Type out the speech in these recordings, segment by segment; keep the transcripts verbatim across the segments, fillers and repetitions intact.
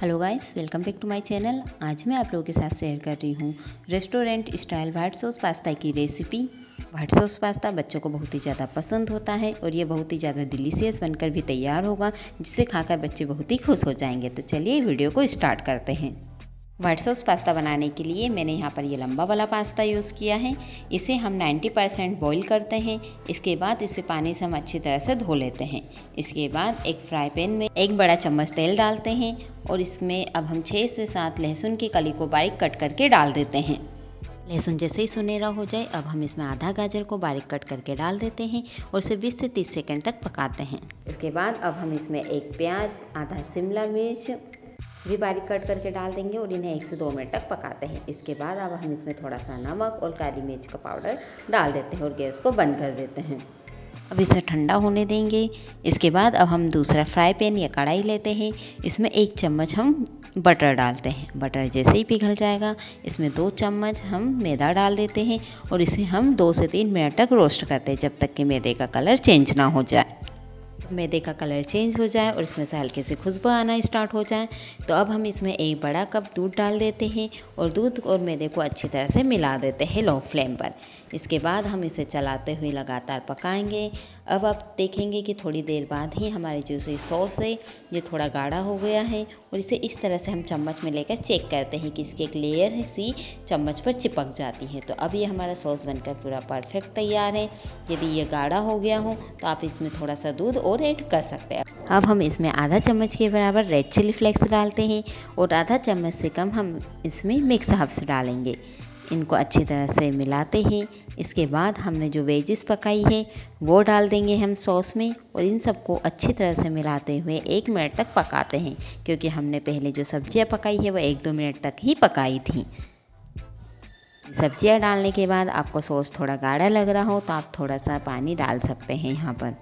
Hello guys, welcome back to my channel. आज मैं आप लोगों के साथ शेयर कर रही हूँ restaurant style white sauce pasta की रेसिपी। व्हाइट सॉस पास्ता बच्चों को बहुत ही ज़्यादा पसंद होता है और ये बहुत ही ज़्यादा डिलीशियस बनकर भी तैयार होगा, जिसे खाकर बच्चे बहुत ही खुश हो जाएंगे। तो चलिए वीडियो को स्टार्ट करते हैं। व्हाइट सॉस पास्ता बनाने के लिए मैंने यहाँ पर ये लंबा वाला पास्ता यूज़ किया है। इसे हम नब्बे परसेंट बॉईल करते हैं। इसके बाद इसे पानी से हम अच्छी तरह से धो लेते हैं। इसके बाद एक फ्राई पैन में एक बड़ा चम्मच तेल डालते हैं और इसमें अब हम छः से सात लहसुन की कली को बारीक कट करके डाल देते हैं। लहसुन जैसे ही सुनहरा हो जाए, अब हम इसमें आधा गाजर को बारीक कट करके डाल देते हैं और इसे बीस से तीस सेकंड तक पकाते हैं। इसके बाद अब हम इसमें एक प्याज, आधा शिमला मिर्च भी बारीक कट करके डाल देंगे और इन्हें एक से दो मिनट तक पकाते हैं। इसके बाद अब हम इसमें थोड़ा सा नमक और काली मिर्च का पाउडर डाल देते हैं और गैस को बंद कर देते हैं। अब इसे ठंडा होने देंगे। इसके बाद अब हम दूसरा फ्राई पैन या कढ़ाई लेते हैं। इसमें एक चम्मच हम बटर डालते हैं। बटर जैसे ही पिघल जाएगा, इसमें दो चम्मच हम मैदा डाल देते हैं और इसे हम दो से तीन मिनट तक रोस्ट करते हैं, जब तक कि मैदे का कलर चेंज ना हो जाए। मैदे का कलर चेंज हो जाए और इसमें से हल्के से खुशबू आना स्टार्ट हो जाए, तो अब हम इसमें एक बड़ा कप दूध डाल देते हैं और दूध और मैदे को अच्छी तरह से मिला देते हैं लो फ्लेम पर। इसके बाद हम इसे चलाते हुए लगातार पकाएंगे। अब आप देखेंगे कि थोड़ी देर बाद ही हमारी जो सॉस है ये थोड़ा गाढ़ा हो गया है और इसे इस तरह से हम चम्मच में लेकर चेक करते हैं कि इसकी एक लेयर सी चम्मच पर चिपक जाती है। तो अब ये हमारा सॉस बनकर पूरा परफेक्ट तैयार है। यदि ये गाढ़ा हो गया हो तो आप इसमें थोड़ा सा दूध और ऐड कर सकते हैं। अब हम इसमें आधा चम्मच के बराबर रेड चिली फ्लेक्स डालते हैं और आधा चम्मच से कम हम इसमें मिक्स हर्ब्स डालेंगे। इनको अच्छी तरह से मिलाते हैं। इसके बाद हमने जो वेजिस पकाई है वो डाल देंगे हम सॉस में और इन सबको अच्छी तरह से मिलाते हुए एक मिनट तक पकाते हैं, क्योंकि हमने पहले जो सब्जियां पकाई है वो एक दो मिनट तक ही पकाई थी। सब्जियां डालने के बाद आपको सॉस थोड़ा गाढ़ा लग रहा हो तो आप थोड़ा सा पानी डाल सकते हैं यहाँ पर।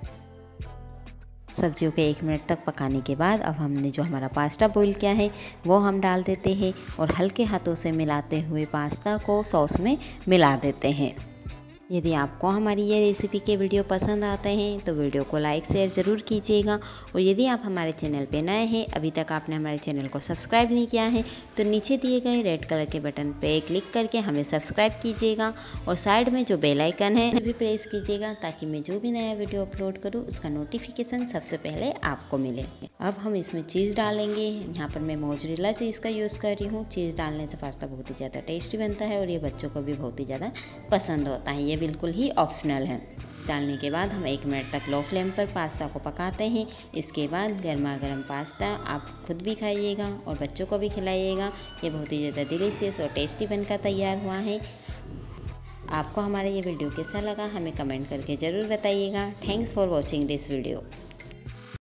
सब्जियों के एक मिनट तक पकाने के बाद अब हमने जो हमारा पास्ता बॉईल किया है वो हम डाल देते हैं और हल्के हाथों से मिलाते हुए पास्ता को सॉस में मिला देते हैं। यदि आपको हमारी ये रेसिपी के वीडियो पसंद आते हैं तो वीडियो को लाइक शेयर ज़रूर कीजिएगा और यदि आप हमारे चैनल पे नए हैं, अभी तक आपने हमारे चैनल को सब्सक्राइब नहीं किया है, तो नीचे दिए गए रेड कलर के बटन पे क्लिक करके हमें सब्सक्राइब कीजिएगा और साइड में जो बेल आइकन है उसे भी प्रेस कीजिएगा, ताकि मैं जो भी नया वीडियो अपलोड करूँ उसका नोटिफिकेशन सबसे पहले आपको मिले। अब हम इसमें चीज़ डालेंगे। यहाँ पर मैं मोज़रेला चीज़ का यूज़ कर रही हूँ। चीज़ डालने से पास्ता बहुत ही ज़्यादा टेस्टी बनता है और ये बच्चों को भी बहुत ही ज़्यादा पसंद होता है। बिल्कुल ही ऑप्शनल है। डालने के बाद हम एक मिनट तक लो फ्लेम पर पास्ता को पकाते हैं। इसके बाद गर्मा गर्म पास्ता आप खुद भी खाइएगा और बच्चों को भी खिलाइएगा। ये बहुत ही ज़्यादा डिलीशियस और टेस्टी बनकर तैयार हुआ है। आपको हमारा ये वीडियो कैसा लगा हमें कमेंट करके ज़रूर बताइएगा। Thanks for watching this video.